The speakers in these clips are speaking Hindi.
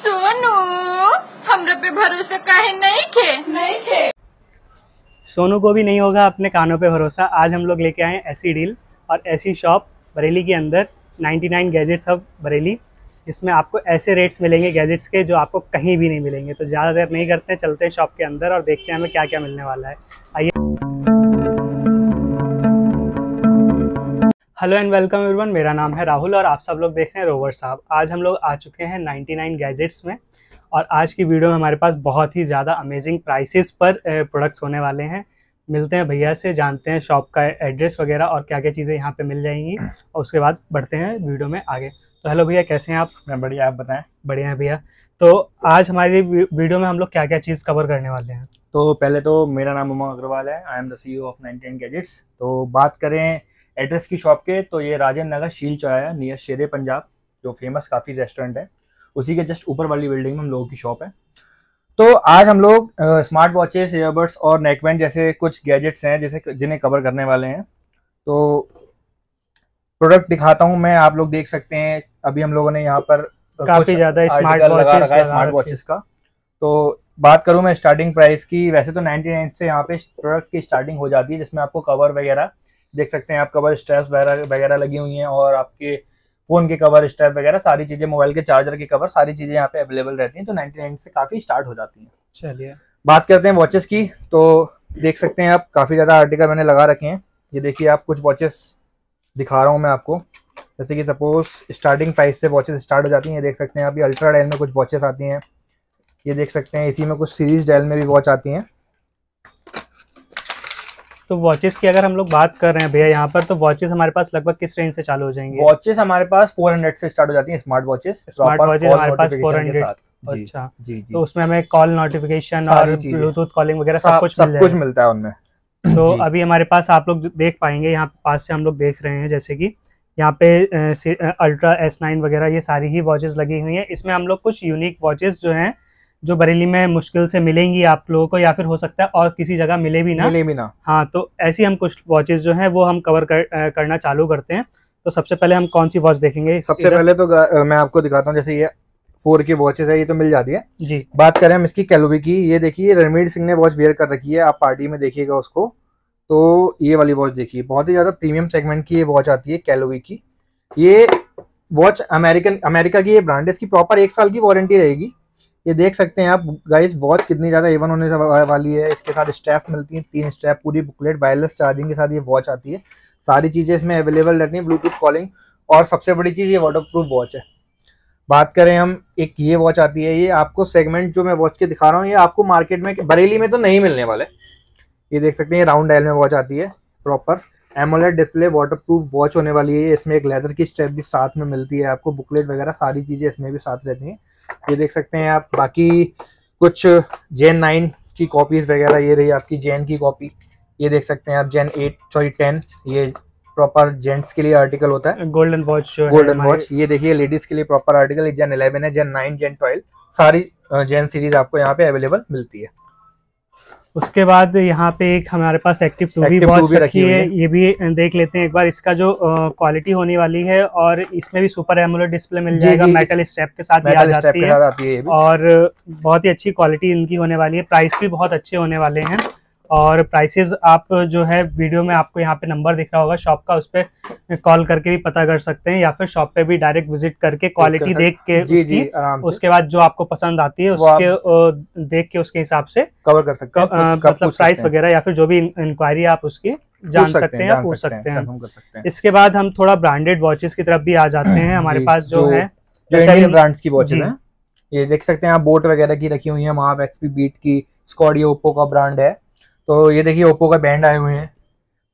सोनू हमरा पे भरोसा काहे नहीं खे। सोनू को भी नहीं होगा अपने कानों पे भरोसा। आज हम लोग लेके आए हैं ऐसी डील और ऐसी शॉप बरेली के अंदर 99 गैजेट्स हब बरेली, इसमें आपको ऐसे रेट्स मिलेंगे गैजेट्स के जो आपको कहीं भी नहीं मिलेंगे। तो ज़्यादा देर नहीं करते हैं, चलते हैं शॉप के अंदर और देखते हैं हमें क्या क्या मिलने वाला है। आइए। हेलो एंड वेलकम एवरीवन, मेरा नाम है राहुल और आप सब लोग देख रहे हैं रोवर साहब। आज हम लोग आ चुके हैं 99 गैजेट्स में और आज की वीडियो में हमारे पास बहुत ही ज़्यादा अमेजिंग प्राइसेस पर प्रोडक्ट्स होने वाले हैं। मिलते हैं भैया से, जानते हैं शॉप का एड्रेस वगैरह और क्या क्या चीज़ें यहाँ पे मिल जाएंगी और उसके बाद बढ़ते हैं वीडियो में आगे। तो हेलो भैया, कैसे हैं आप? मैं बढ़िया, आप बताएं। बढ़िया हैं भैया। तो आज हमारी वीडियो में हम लोग क्या क्या चीज़ कवर करने वाले हैं? तो पहले तो मेरा नाम अमर अग्रवाल है, I am the CEO of 99 gadgets. तो बात करें एड्रेस की शॉप के, तो ये राजेंद्र नगर शील चौराया नियर शेरे पंजाब, जो फेमस काफ़ी रेस्टोरेंट है, उसी के जस्ट ऊपर वाली बिल्डिंग में हम लोगों की शॉप है। तो आज हम लोग स्मार्ट वॉचेस, ईयरबड्स और नेकबैंड जैसे कुछ गैजेट्स हैं जैसे जिन्हें कवर करने वाले हैं। तो प्रोडक्ट दिखाता हूं मैं, आप लोग देख सकते हैं। अभी हम लोगों ने यहाँ पर काफ़ी ज़्यादा स्मार्ट वॉचेस का। तो बात करूं मैं स्टार्टिंग प्राइस की, वैसे तो 99 से यहाँ पे प्रोडक्ट की स्टार्टिंग हो जाती है, जिसमें आपको कवर वगैरह देख सकते हैं, आप कवर स्ट्रैप्स वगैरह लगी हुई हैं और आपके फ़ोन के कवर स्ट्रैप वगैरह सारी चीज़ें, मोबाइल के चार्जर के कवर, सारी चीज़ें यहाँ पे अवेलेबल रहती हैं। तो 99 से काफ़ी स्टार्ट हो जाती हैं। चलिए बात करते हैं वॉचेस की। तो देख सकते हैं आप, काफ़ी ज़्यादा आर्टिकल मैंने लगा रखे हैं। ये देखिए, आप कुछ वॉचेस दिखा रहा हूँ मैं आपको, जैसे कि सपोज स्टार्टिंग प्राइस से वॉचेस स्टार्ट हो जाती हैं। ये देख सकते हैं आप, ये अल्ट्रा डायल में कुछ वॉचेस आती हैं, ये देख सकते हैं। इसी में कुछ सीरीज डायल में भी वॉच आती हैं। तो वॉचेस की अगर हम लोग बात कर रहे हैं भैया यहाँ पर, तो वॉचेस हमारे पास लगभग किस रेंज से चालू हो जाएंगे? वॉचेस हमारे पास 400 से स्टार्ट हो जाती हैं। स्मार्ट वॉचेस हमारे पास 400। अच्छा जी। तो उसमें हमें कॉल नोटिफिकेशन और ब्लूटूथ कॉलिंग वगैरह सब कुछ मिलता है उनमें। तो अभी हमारे पास आप लोग देख पाएंगे, यहाँ पास से हम लोग देख रहे हैं, जैसे कि यहाँ पे अल्ट्रा S9 वगैरह ये सारी ही वॉचेस लगी हुई हैं। इसमें हम लोग कुछ यूनिक वॉचेस जो हैं, जो बरेली में मुश्किल से मिलेंगी आप लोगों को, या फिर हो सकता है और किसी जगह मिले भी ना। हाँ, तो ऐसी हम कुछ वॉचेस जो हैं वो हम कवर करना चालू करते हैं। तो सबसे पहले हम कौन सी वॉच देखेंगे? सबसे पहले तो मैं आपको दिखाता हूँ, जैसे ये 4K वॉचेस है, ये तो मिल जाती है जी। बात करें हम इसकी कैलोवी की, ये देखिए रणवीर सिंह ने वॉच वेयर कर रखी है, आप पार्टी में देखिएगा उसको। तो ये वाली वॉच देखिए, बहुत ही ज़्यादा प्रीमियम सेगमेंट की ये वॉच आती है कैलोवी की। ये वॉच अमेरिका की ये ब्रांड है, इसकी प्रॉपर 1 साल की वारंटी रहेगी। ये देख सकते हैं आप गाइस, वॉच कितनी ज़्यादा एवन होने वाली है। इसके साथ स्ट्रैप मिलती है, 3 स्ट्रैप, पूरी बुकलेट, वायरलेस चार्जिंग के साथ ये वॉच आती है, सारी चीज़ें इसमें अवेलेबल रहती हैं, ब्लूटूथ कॉलिंग और सबसे बड़ी चीज़ ये वाटरप्रूफ वॉच है। बात करें हम, एक ये वॉच आती है, ये आपको सेगमेंट जो मैं वॉच के दिखा रहा हूँ, ये आपको मार्केट में बरेली में तो नहीं मिलने वाले। ये देख सकते हैं, राउंड डायल में वॉच आती है, proper AMOLED display, waterproof watch होने वाली है। इसमें एक लेदर की स्ट्रैप भी साथ में मिलती है आपको, बुकलेट वगैरह सारी चीज़ें इसमें भी साथ रहती हैं। ये देख सकते हैं आप, बाकी कुछ Gen 9 की कॉपीज़ वगैरह, ये रही आपकी Gen की कॉपी। ये देख सकते हैं आप Gen 10, ये प्रॉपर जेंट्स के लिए आर्टिकल होता है। गोल्डन वॉच, ये देखिए लेडीज के लिए प्रॉपर आर्टिकल। Gen 11 है, Gen 9, Gen 12, सारी Gen सीरीज आपको यहाँ पे अवेलेबल मिलती है। उसके बाद यहाँ पे एक हमारे पास Active 2 भी वॉच रखी है, ये भी देख लेते हैं एक बार। इसका जो क्वालिटी होने वाली है, और इसमें भी सुपर AMOLED डिस्प्ले मिल जाएगा, मेटल स्ट्रैप के साथ आ जाती है और बहुत ही अच्छी क्वालिटी इनकी होने वाली है। प्राइस भी बहुत अच्छे होने वाले हैं और प्राइसेस आप जो है वीडियो में आपको यहाँ पे नंबर दिख रहा होगा शॉप का, उस पर कॉल करके भी पता कर सकते हैं, या फिर शॉप पे भी डायरेक्ट विजिट करके क्वालिटी देख के उसके बाद जो आपको पसंद आती है उसके देख के उसके हिसाब से कवर कर सकते हैं, मतलब प्राइस वगैरह या फिर जो भी इंक्वायरी आप उसकी जान सकते हैं, पूछ सकते हैं। इसके बाद हम थोड़ा ब्रांडेड वॉचेस की तरफ भी आ जाते हैं। हमारे पास जो है ब्रांड्स की वॉचेस है, ये देख सकते हैं आप, बोट वगैरह की रखी हुई है, बीट की, स्कॉडियो ओप्पो का ब्रांड है। तो ये देखिए ओप्पो का बैंड आए हुए हैं,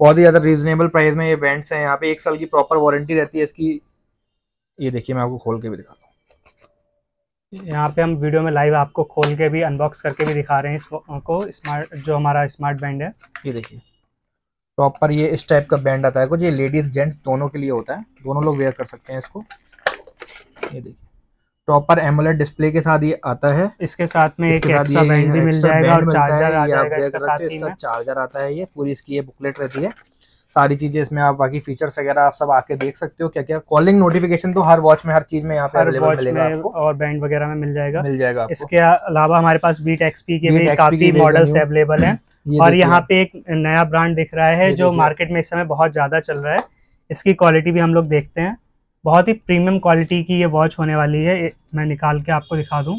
बहुत ही ज़्यादा रीजनेबल प्राइस में ये बैंड्स हैं। यहाँ पे 1 साल की प्रॉपर वारंटी रहती है इसकी। ये देखिए, मैं आपको खोल के भी दिखाता हूँ, यहाँ पे हम वीडियो में लाइव आपको खोल के भी अनबॉक्स करके भी दिखा रहे हैं इसको। स्मार्ट जो हमारा स्मार्ट बैंड है, ये देखिए प्रॉपर ये इस टाइप का बैंड आता है कुछ, ये लेडीज़ जेंट्स दोनों के लिए होता है, दोनों लोग वेयर कर सकते हैं इसको। ये देखिए प्रॉपर AMOLED डिस्प्ले के साथ ये आता है, इसके साथ में एक एक्स्ट्रा बैंड भी मिल जाएगा और चार्जर आ जाएगा इसका, साथ ही में चार्जर आता है। ये पूरी इसकी ये बुकलेट रहती है, सारी चीजें इसमें आप बाकी फीचर्स वगैरह आप सब आके देख सकते हो क्या क्या। कॉलिंग नोटिफिकेशन तो हर वॉच में हर चीज में यहाँ पे अवेलेबल मिलेगा आपको, और बैंड वगैरह में मिल जाएगा आपको। इसके अलावा हमारे पास बी टेक के भी काफी मॉडल्स अवेलेबल हैं, और यहाँ पे एक नया ब्रांड दिख रहा है जो मार्केट में इस समय बहुत ज्यादा चल रहा है। इसकी क्वालिटी भी हम लोग देखते हैं, बहुत ही प्रीमियम क्वालिटी की ये वॉच होने वाली है। मैं निकाल के आपको दिखा दूँ,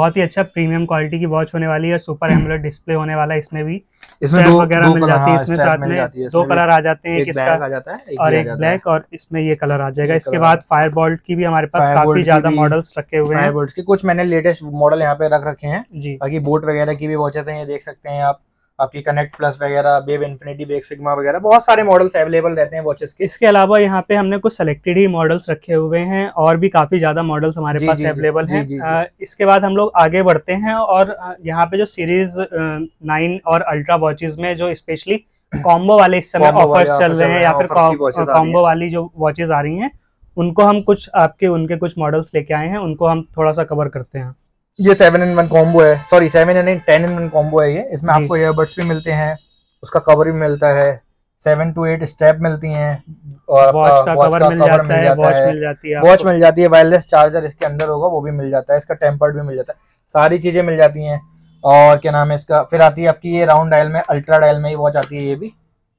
बहुत ही अच्छा प्रीमियम क्वालिटी की वॉच होने वाली है। सुपर एमोलेड डिस्प्ले होने वाला है, इसमें भी इसमें दो वगैरह मिल जाती है। इसमें साथ में दो कलर आ जाते हैं, एक इसका आ जाता है और एक ब्लैक, और इसमें ये कलर आ जाएगा। इसके बाद फायरबोल्ट की भी हमारे पास काफी ज्यादा मॉडल्स रखे हुए हैं। फायरबोल्ट के कुछ मैंने लेटेस्ट मॉडल यहाँ पे रख रखे हैं जी। बाकी बोट वगैरह की भी वॉचेस हैं, ये देख सकते हैं आप। आपकी कनेक्ट प्लस वगैरह, बेब इन्फिनिटी, बेब सिग्मा वगैरह बहुत सारे मॉडल्स अवेलेबल रहते हैं वॉचेस के। इसके अलावा यहाँ पे हमने कुछ सेलेक्टेड ही मॉडल्स रखे हुए हैं, और भी काफी ज्यादा मॉडल्स हमारे पास अवेलेबल हैं। इसके बाद हम लोग आगे बढ़ते हैं, और यहाँ पे जो सीरीज 9 और अल्ट्रा वॉचेस में जो स्पेशली कॉम्बो वाले इस समय ऑफर्स चल रहे हैं, या फिर कॉम्बो वाली जो वॉचेस आ रही है, उनको हम कुछ आपके उनके कुछ मॉडल्स लेके आए हैं, उनको हम थोड़ा सा कवर करते हैं। ये 7-in-1 कॉम्बो है, सॉरी 10-in-1 कॉम्बो है ये। इसमें आपको ईयरबड्स भी मिलते हैं, उसका कवर भी मिलता है, 7 to 8 स्टेप मिलती हैं, और वॉच का कवर मिल जाता है, वॉच मिल जाती है, वायरलेस चार्जर इसके अंदर होगा वो भी मिल जाता है, इसका टेम्पर्ड भी मिल जाता है, सारी चीजें मिल जाती हैं। और क्या नाम है इसका, फिर आती है आपकी ये राउंड डायल में, अल्ट्रा डायल में ही वॉच आती है ये भी,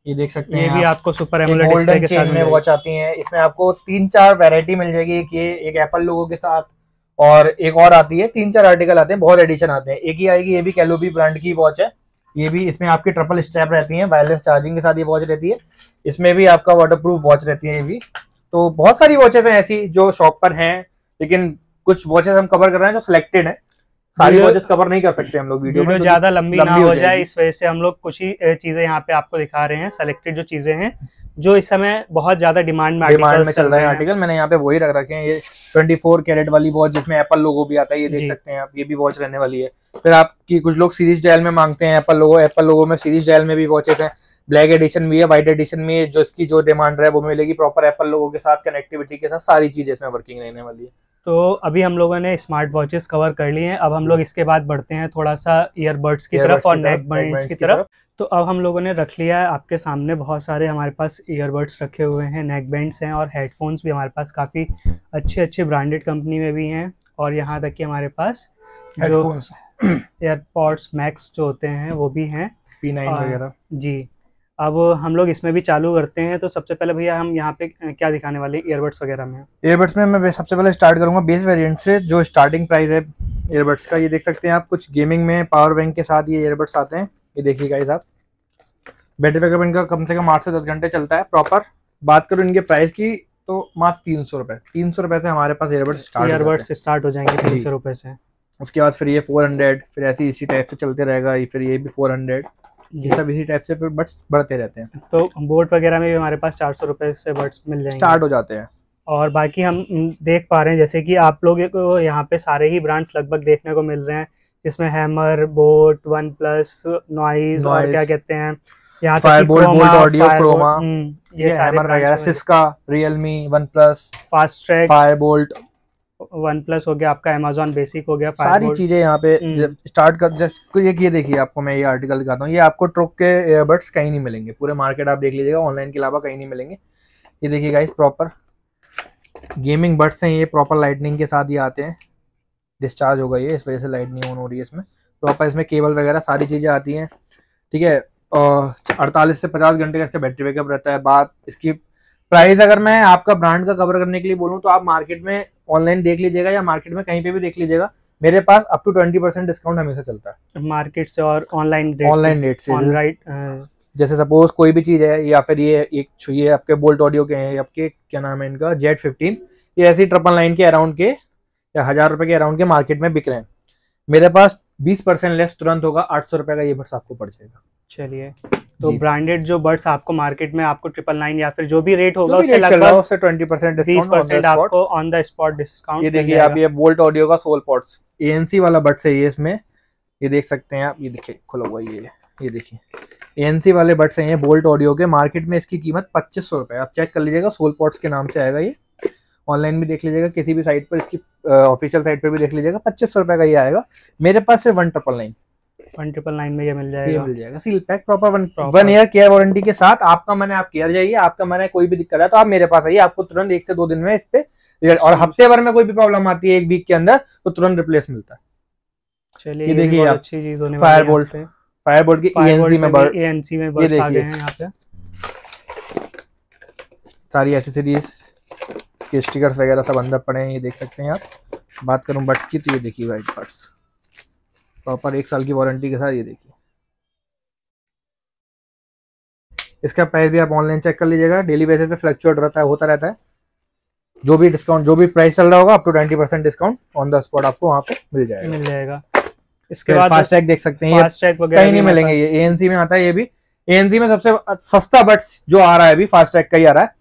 ये देख सकते हैं। ये भी आपको सुपर एमोलेड डिस्प्ले के साथ में वॉच आती है। इसमें आपको 3-4 वेरायटी मिल जाएगी, एक एप्पल लोगो के साथ और एक और आती है, 3-4 आर्टिकल आते हैं, बहुत एडिशन आते हैं। एक ही आएगी, ये भी कैलोवी ब्रांड की वॉच है, ये भी इसमें आपकी ट्रिपल स्ट्रैप रहती है, वायरलेस चार्जिंग के साथ ये वॉच रहती है, इसमें भी आपका वाटरप्रूफ वॉच रहती है ये भी। तो बहुत सारी वॉचेस हैं ऐसी जो शॉप पर हैं, लेकिन कुछ वॉचेस हम कवर कर रहे हैं जो सिलेक्टेड है, सारी वॉचेस कवर नहीं कर सकते हम लोग वीडियो में, ज्यादा लंबी ना हो जाए, इस वजह से हम लोग कुछ ही चीजें यहाँ पे आपको दिखा रहे हैं। सिलेक्टेड जो चीजें हैं जो इस समय बहुत ज्यादा डिमांड में चल रहे हैं आर्टिकल, मैंने यहाँ पे वही रख रखे हैं। ये 24 कैरेट वाली वॉच जिसमें एप्पल लोगो भी आता है, ये देख सकते हैं आप, ये भी वॉच रहने वाली है। फिर आपकी कुछ लोग सीरीज डायल में मांगते हैं एप्पल लोगो में, सीरीज डायल में भी वॉचेस हैं, ब्लैक एडिशन भी है, व्हाइट एडिशन में है, जो इसकी जो डिमांड है वो मिलेगी, प्रॉपर एप्पल लोगो के साथ, कनेक्टिविटी के साथ, सारी चीजें इसमें वर्किंग रहने वाली है। तो अभी हम लोगों ने स्मार्ट वॉचेस कवर कर लिए हैं, अब हम लोग इसके बाद बढ़ते हैं थोड़ा सा ईयरबड्स की तरफ और नेक बैंड्स की तरफ। तो अब हम लोगों ने रख लिया है आपके सामने, बहुत सारे हमारे पास ईयरबड्स रखे हुए हैं, नेक बैंड्स हैं, और हेडफोन्स भी हमारे पास काफ़ी अच्छे ब्रांडेड कंपनी में भी हैं, और यहाँ तक कि हमारे पास जो एयरपॉड्स मैक्स जो होते हैं वो भी हैं, P9 वगैरह जी। अब हम लोग इसमें भी चालू करते हैं। तो सबसे पहले भैया हम यहाँ पे क्या दिखाने वाले ईयरबड्स वगैरह में? ईयरबड्स में मैं सबसे पहले स्टार्ट करूँगा बेस वेरिएंट से, जो स्टार्टिंग प्राइस है ईयरबड्स का, ये देख सकते हैं आप। कुछ गेमिंग में पावर बैंक के साथ ये ईयरबड्स आते हैं, ये देखिए गाइस आप। बैटरी बैकअप इनका कम से कम 8 से 10 घंटे चलता है प्रॉपर। बात करूँ इनके प्राइस की तो मात्र 300 रुपये, 300 रुपये से हमारे पास ईयरबड्स स्टार्ट हो जाएंगे, 300 रुपये से। उसके बाद फिर ये 400, फिर ऐसी इसी टाइप से चलते रहेगा, फिर ये भी 400, ये सब इसी टाइप से फिर बड्स बढ़ते रहते हैं। तो बोट वगैरह में भी हमारे पास 400 रुपये से बड्स मिल जाएंगे, स्टार्ट हो जाते हैं। और बाकी हम देख पा रहे हैं जैसे कि आप लोग यहाँ पे सारे ही ब्रांड्स लगभग देखने को मिल रहे हैं, इसमें Hammer, Boat, OnePlus, Noise, और क्या कहते हैं यहाँ Realme, OnePlus, Fastrack, Fireboltt, OnePlus हो गया आपका, अमेजॉन बेसिक हो गया, सारी चीजें यहाँ पे स्टार्ट कर। जस्ट ये देखिए आपको मैं ये आर्टिकल दिखाता हूँ, ये आपको ट्रोक के ईयरबड्स कहीं नहीं मिलेंगे, पूरे मार्केट आप देख लीजिएगा, ऑनलाइन के अलावा कहीं नहीं मिलेंगे। ये देखिए गाइस, प्रॉपर गेमिंग बड्स हैं ये, प्रॉपर लाइटनिंग के साथ ये आते हैं, डिस्चार्ज हो गई है इस वजह से लाइट नहीं ऑन हो रही है, इसमें प्रॉपर इसमें केबल वगैरह सारी चीज़ें आती हैं, ठीक है। और 48 से 50 घंटे का इसका बैटरी बैकअप रहता है। बात इसकी प्राइस अगर मैं आपका ब्रांड का कवर करने के लिए बोलूँ तो आप मार्केट में ऑनलाइन देख लीजिएगा या मार्केट में कहीं पे भी देख लीजिएगा, मेरे पास अप टू 20% डिस्काउंट हमेशा चलता है मार्केट से और ऑनलाइन रेट से। जैसे सपोज कोई भी चीज़ है, या फिर ये एक छुए आपके वोल्ट ऑडियो के हैं, आपके क्या नाम है इनका, Z15, ये ऐसी 999 के अराउंड के या 1000 रुपये के अराउंड के मार्केट में बिक रहे हैं, मेरे पास 20% लेस तुरंत होगा, 800 रुपये का ये बड्स आपको पड़ जाएगा। चलिए, तो ब्रांडेड जो बड्स आपको मार्केट में आपको 999 या फिर जो भी रेट होगा उससे लगभग 20% आपको ऑन द स्पॉट डिस्काउंट। ये देखिए आप, ये वोल्ट ऑडियो का सोल पॉड्स ANC वाला बड्स है ये, इसमें ये देख सकते हैं आप, ये देखिए खुला हुआ ये देखिए ANC वाले बड्स हैं ये वोल्ट ऑडियो के। मार्केट में इसकी कीमत 2500 रुपये, आप चेक कर लीजिएगा, सोल पॉड्स के नाम से आएगा ये, ऑनलाइन भी देख लीजिएगा, किसी भी साइट पर इसकी ऑफिशियल साइट पर भी देख लीजिएगा, 2500 रुपये का ये आएगा। मेरे पास है 1999। 1999 में ये मिल जाएगा, seal pack proper 1 year care warranty के साथ। आपका मैंने आप केयर जाइए, आपका मैंने कोई भी दिक्कत है तो आप मेरे पास आइए, आपको तुरंत 1 से 2 दिन में इस पे रिजल्ट, और हफ्ते भर में कोई भी प्रॉब्लम आती है 1 वीक के अंदर तो तुरंत रिप्लेस मिलता है। चलिए ये देखिए आप अच्छी चीज होने वाली है। फायरबोल्ट पे, फायरबोल्ट की एएनसी में बर्ड्स आ गए हैं। यहां पे सारी एक्सेसरीज, इसके स्टिकर्स वगैरह सब अंदर पड़े हैं, ये देख सकते हैं आप। बात करूं बड्स की तो ये देखिए वाइट बड्स प्रॉपर 1 साल की वारंटी के साथ, ये देखिए। इसका प्राइस भी आप ऑनलाइन चेक कर लीजिएगा, डेली बेसिस पे फ्लक्चुएट रहता है, होता रहता है। जो भी डिस्काउंट, जो भी प्राइस चल रहा होगा up to 20% discount on the spot आपको वहां पे मिल जाएगा। इसके बाद फास्ट्रैक देख सकते हैं, कहीं नहीं मिलेंगे, ये एएनसी में आता है। ये भी एएनसी में सबसे सस्ता बड्स जो आ रहा है अभी फास्ट्रैक का ही आ रहा है।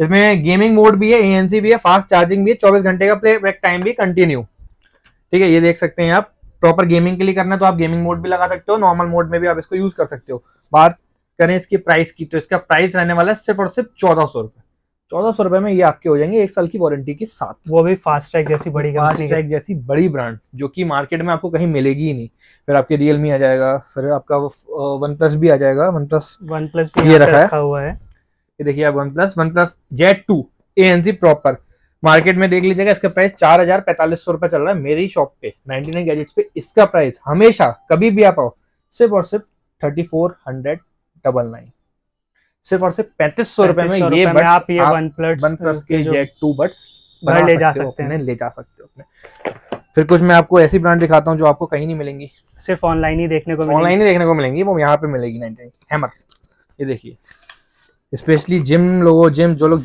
इसमें गेमिंग मोड भी है, एएनसी भी है, फास्ट चार्जिंग भी है, 24 घंटे का प्लेबैक टाइम भी कंटिन्यू, ठीक है। ये देख सकते हैं आप, प्रॉपर गेमिंग के लिए करना है तो आप गेमिंग मोड भी लगा सकते हो, नॉर्मल मोड में भी आप इसको यूज कर सकते हो। बात करें इसकी प्राइस की तो इसका प्राइस रहने वाला है सिर्फ और सिर्फ 1400 रुपए। 1400 रुपए में ये आपके हो जाएंगे 1 साल की वारंटी के साथ, वो भी फास्ट्रैक जैसी बड़ी कंपनी, फास्ट्रैक जैसी बड़ी ब्रांड जो कि मार्केट में आपको कहीं मिलेगी ही नहीं। फिर आपके रियलमी आ जाएगा, फिर आपका वन प्लस भी आ जाएगा, वन प्लस ये रखा हुआ है। ये देखिए आप OnePlus Z2 ANC proper market में देख लीजिएगा। इसका प्राइस 4000-4500 रुपए चल रहा है मेरी शॉप पे 99 गैजेट्स पे। इसका प्राइस हमेशा कभी भी आप आओ सिर्फ और सिर्फ 3499, सिर्फ और सिर्फ 3500 रुपए में ये बड्स आप ये वन प्लस के Z2 बड्स ले जा सकते हैं, फिर कुछ मैं आपको ऐसी ब्रांड दिखाता हूँ जो आपको कहीं नहीं मिलेंगी, सिर्फ ऑनलाइन ही देखने को मिलेंगी, वो यहाँ पे मिलेगी। हैमर, ये देखिए, स्पेशली जो लोग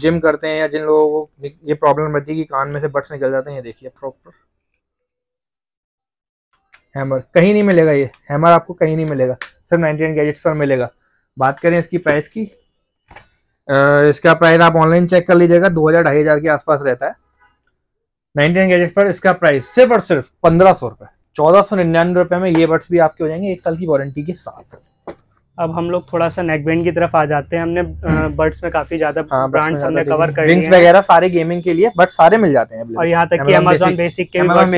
जिम करते हैं या जिन लोगों को ये प्रॉब्लम रहती है कि कान में से बड्स निकल जाते हैं, ये देखिए प्रॉपर हैमर। कहीं नहीं मिलेगा ये हैमर, आपको कहीं नहीं मिलेगा, सिर्फ 99 गैजेट्स पर मिलेगा। बात करें इसकी प्राइस की, इसका प्राइस आप ऑनलाइन चेक कर लीजिएगा, 2000-2500 के आसपास रहता है 99 गैजेट्स पर। इसका प्राइस सिर्फ और सिर्फ 1500 रुपए, 1499 रुपए में ये बड्स भी आपके हो जाएंगे 1 साल की वारंटी के साथ। अब हम लोग थोड़ा सा नेकबैंड की तरफ आ जाते हैं। हमने बर्ड्स में काफी ज्यादा ब्रांड्स हमने कवर कर लिए, विंग्स वगैरह सारे गेमिंग के लिए बट सारे मिल जाते हैं, और यहाँ तक कि अमेज़न बेसिक के भी बर्ड्स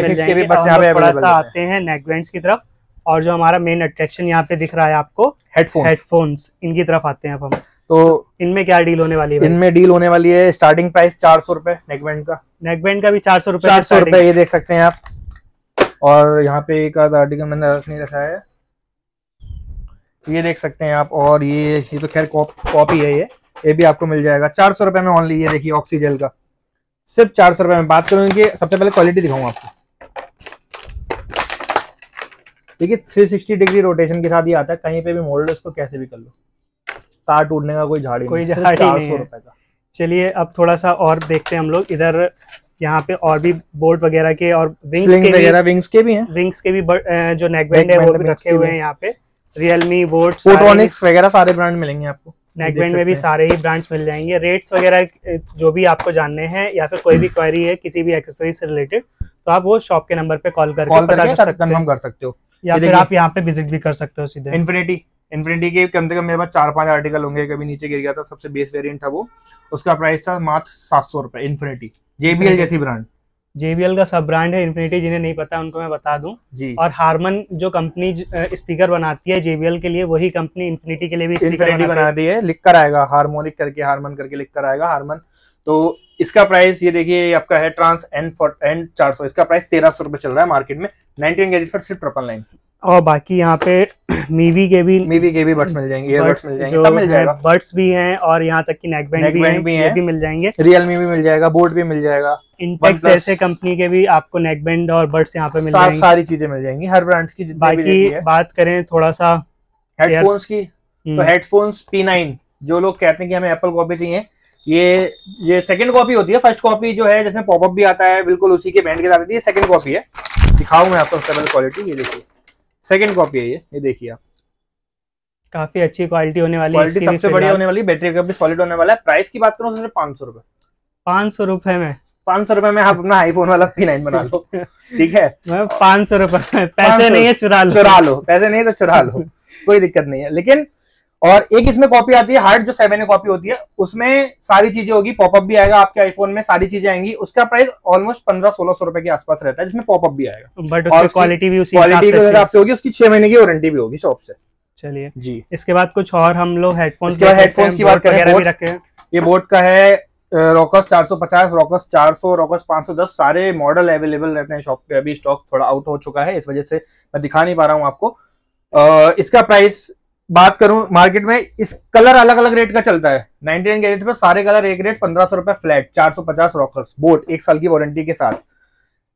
थोड़ा सा आते हैं नेकबैंड्स की तरफ। और जो हमारा मेन अट्रैक्शन यहाँ पे दिख रहा है आपको हेडफोन्स, इनकी तरफ आते हैं अब हम। तो इनमें क्या डील होने वाली है? इनमें डील होने वाली है स्टार्टिंग प्राइस 400 रुपए नेकबैंड का भी 400 रुपए, ये देख सकते हैं आप। और यहाँ पे एक आर्टिकल मैंने नहीं रखा है, ये देख सकते हैं आप। और ये तो खैर कॉपी है, ये भी आपको मिल जाएगा 400 रुपए में ओनली। ये देखिए ऑक्सीजन का, सिर्फ 400 रुपए में। बात करूँ इनकी, सबसे पहले क्वालिटी दिखाऊंगा आपको। देखिए 360 डिग्री रोटेशन के साथ ये आता है, कहीं पे भी मोड़ लो इसको, कैसे भी कर लो, तार टूटने का कोई झाड़ी 400 रुपए का। चलिए अब थोड़ा सा और देखते हैं हम लोग इधर। यहाँ पे और भी बोल्ट वगैरह के और विंग्स के भी जो नेकबैंड है वो भी रखे हुए हैं यहाँ पे। रियलमी, बोट, फोटोनिक्स वगैरह सारे ब्रांड मिलेंगे आपको। नेकबैंड में भी सारे ही ब्रांड्स मिल जाएंगे। रेट्स वगैरह जो भी आपको जानने हैं या फिर कोई भी क्वेरी है किसी भी एक्सेसरी से रिलेटेड तो आप वो शॉप के नंबर पे कॉल करके कंफर्म कर सकते हो, या फिर आप यहाँ पे विजिट भी कर सकते हो सीधे। इन्फिनिटी के कम से कम मेरे पास 4-5 आर्टिकल होंगे, कभी नीचे गिर गया था, सबसे बेस्ट वेरियंट था वो, उसका प्राइस था मात्र 700 रुपए। इन्फिनिटी JBL जैसी ब्रांड, JBL का सब ब्रांड है इन्फिनिटी, जिन्हें नहीं पता उनको मैं बता दूं जी। और हार्मन जो कंपनी स्पीकर बनाती है JBL के लिए, वही कंपनी इन्फिनिटी के लिए भी स्पीकर बनाती है। लिख कर आएगा हार्मोनिक करके, हार्मन करके लिख कर आएगा हार्मन। तो इसका प्राइस ये देखिए आपका है ट्रांस N400। इसका प्राइस 1300 रुपए चल रहा है मार्केट में 99 गैजेट्स पर, सिर्फ 999। और बाकी यहाँ पे मीवी के भी बर्ड्स मिल जाएंगे, बर्ड्स भी हैं, और यहाँ तक कि नेकबैंड भी मिल जाएंगे। रियलमी भी मिल जाएगा, बोट भी मिल जाएगा, इंटेक्स ऐसे कंपनी के भी आपको नेकबैंड और बर्ड्स यहाँ पे मिल जाएंगे, सारी चीजें मिल जाएंगी हर ब्रांड्स की। बाकी बात करें थोड़ा सा हेडफोन्स की, तो हेडफोन्स P9, जो लोग कहते हैं कि हमें एप्पल कॉपी चाहिए, ये सेकंड कॉपी होती है। फर्स्ट कॉपी जो है जिसमें पॉपअप भी आता है, बिल्कुल उसी के बैंड के साथ आती है, सेकंड कॉपी है। दिखाऊं मैं आपको सबसे क्वालिटी, ये देखिए सेकंड कॉपी है ये देखिए आप, काफी अच्छी क्वालिटी होने वाली है। क्वालिटी सबसे बढ़िया होने वाली, बैटरी बैकअप भी सॉलिड होने वाला है। प्राइस की बात करूं तो 500 रुपए, 500 रुपए में, 500 रुपए में आप अपना आईफोन वाला P9 बना लो, ठीक है। 500 रुपए, पैसे नहीं है चुरा लो, पैसे नहीं तो चुरा लो, कोई दिक्कत नहीं है। लेकिन और एक इसमें कॉपी आती है हार्ड जो 7A कॉपी होती है, उसमें सारी चीजें होगी, पॉपअप भी आएगा आपके आईफोन में, सारी चीजें आएंगी। उसका प्राइस ऑलमोस्ट 1500-1600 रुपए के आसपास रहता है, जिसमें पॉपअप भी आएगा बट और क्वालिटी भी उसी हिसाब से आपसे होगी, उसकी 6 महीने की वारंटी भी होगी शॉप से। चलिए जी, इसके बाद कुछ और हम लोग हेडफोन्स की बात करें। ये बोट का है रॉकस 450, रॉकस 400, रॉकस 510, सारे मॉडल अवेलेबल रहते हैं शॉप पे। अभी स्टॉक थोड़ा आउट हो चुका है, इस वजह से मैं दिखा नहीं पा रहा हूँ आपको। इसका प्राइस बात करूं मार्केट में, इस कलर अलग अलग रेट का चलता है 99 गैजेट पर, सारे कलर एक रेट 1500 रुपए फ्लैट। 450 रॉकर्स बोट 1 साल की वारंटी के साथ।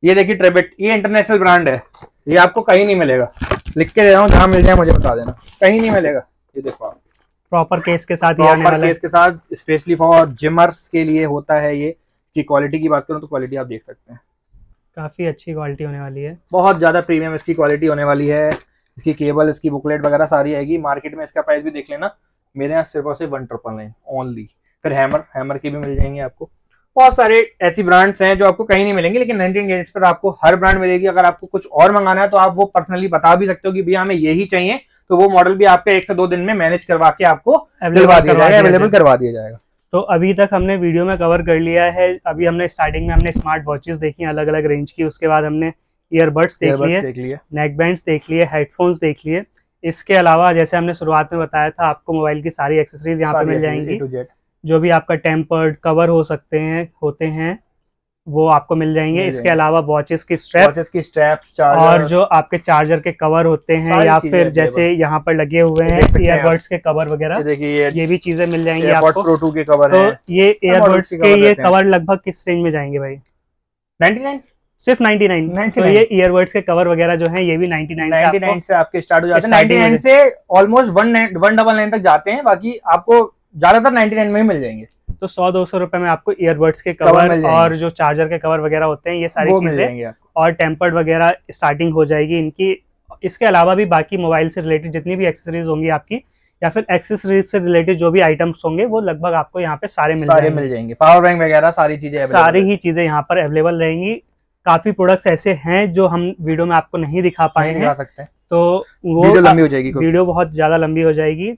ये देखिए ट्रेबेट, ये इंटरनेशनल ब्रांड है, ये आपको कहीं नहीं मिलेगा, लिख के दे रहा हूँ, जहां मिल जाए मुझे बता देना, कहीं नहीं मिलेगा। ये देखो आप प्रॉपर केस के साथ, प्रॉपर केस के साथ, स्पेशली फॉर जिमर्स के लिए होता है ये। की क्वालिटी की बात करूँ तो क्वालिटी आप देख सकते हैं, काफी अच्छी क्वालिटी होने वाली है, बहुत ज्यादा प्रीमियम इसकी क्वालिटी होने वाली है। इसकी केबल, इसकी बुकलेट वगैरह सारी आएगी। मार्केट में इसका प्राइस भी देख लेना, मेरे यहाँ सिर्फ और सिर्फ 1999 ओनली। फिर हैमर के भी मिल जाएंगे आपको, बहुत सारे ऐसी ब्रांड्स हैं जो आपको कहीं नहीं मिलेंगे, लेकिन 99 गैजेट्स पर आपको हर ब्रांड मिलेगी। अगर आपको कुछ और मंगाना है तो आप वो पर्सनली बता भी सकते हो कि भैया हमें यही चाहिए, तो वो मॉडल भी आपके 1 से 2 दिन में मैनेज करवा के आपको अवेलेबल करवा दिया जाएगा। तो अभी तक हमने वीडियो में कवर कर लिया है। अभी हमने स्टार्टिंग में हमने स्मार्ट वॉचेस देखी अलग अलग रेंज की, उसके बाद हमने ईयरबड्स देख लिए, नेक बैंड्स देख लिए, हेडफोन्स देख लिए। इसके अलावा जैसे हमने शुरुआत में बताया था, आपको मोबाइल की सारी एक्सेसरीज यहाँ पे मिल जाएंगी, जो भी आपका टेम्पर्ड कवर हो सकते हैं होते हैं वो आपको मिल जाएंगे। इसके अलावा वॉचेस की स्ट्रैप्स और जो आपके चार्जर के कवर होते हैं, या फिर जैसे यहाँ पर लगे हुए हैं ईयरबड्स के कवर वगैरह, देखिए ये भी चीजें मिल जाएंगी आपको। तो ये ईयरबड्स के ये कवर लगभग किस रेंज में जाएंगे भाई? 99, सिर्फ 99। तो ये ईयरबड्स के कवर वगैरह जो है ये भी 99 से आपके स्टार्ट हो जाते हैं, 99 से ऑलमोस्ट 199 तक जाते हैं, बाकी आपको ज्यादातर 99 में ही मिल जाएंगे। तो 100-200 रुपए में आपको ईयरबड्स के कवर और जो चार्जर के कवर वगैरह होते हैं ये सारी चीजें, और टेम्पर्ड वगैरह स्टार्टिंग हो जाएगी इनकी। इसके अलावा भी बाकी मोबाइल से रिलेटेड जितनी भी एक्सेसरीज होंगी आपकी, या फिर एक्सेसरीज से रिलेटेड जो भी आइटम्स होंगे वो लगभग आपको यहाँ पे सारे मिल जाएंगे। पावर बैंक वगैरह सारी चीजें, सारी ही चीजें यहाँ पर अवेलेबल रहेंगी। काफी प्रोडक्ट्स ऐसे हैं जो हम वीडियो में आपको नहीं दिखा पाएंगे, तो वो वीडियो बहुत ज्यादा लंबी हो जाएगी।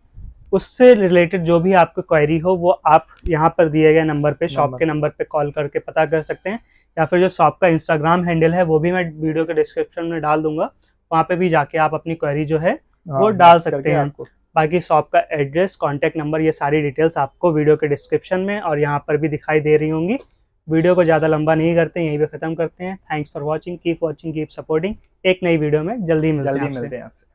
उससे रिलेटेड जो भी आपको क्वेरी हो वो आप यहाँ पर दिए गए नंबर पे, शॉप के नंबर पे कॉल करके पता कर सकते हैं, या फिर जो शॉप का इंस्टाग्राम हैंडल है वो भी मैं वीडियो के डिस्क्रिप्शन में डाल दूंगा, वहाँ पे भी जाके आप अपनी क्वेरी जो है वो डाल सकते हैं। बाकी शॉप का एड्रेस, कॉन्टैक्ट नंबर, ये सारी डिटेल्स आपको वीडियो के डिस्क्रिप्शन में और यहाँ पर भी दिखाई दे रही होंगी। वीडियो को ज़्यादा लंबा नहीं करते, यहीं पर खत्म करते हैं। Thanks for watching, keep supporting. एक नई वीडियो में जल्दी मिलते हैं आपसे।